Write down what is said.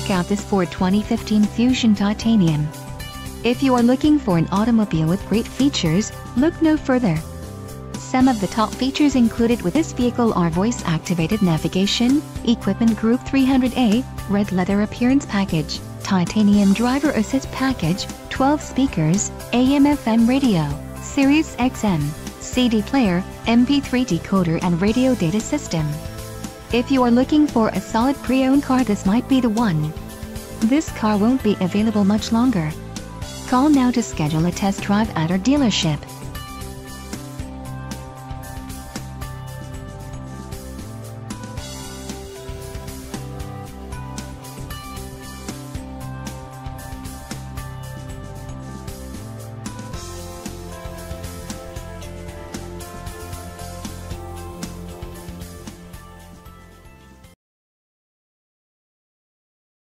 check out this Ford 2015 Fusion Titanium. If you are looking for an automobile with great features, look no further. Some of the top features included with this vehicle are voice-activated navigation, equipment group 300A, red leather appearance package, titanium driver assist package, 12 speakers, AM/FM radio, Sirius XM, CD player, MP3 decoder and radio data system. If you are looking for a solid pre-owned car, this might be the one. This car won't be available much longer. Call now to schedule a test drive at our dealership.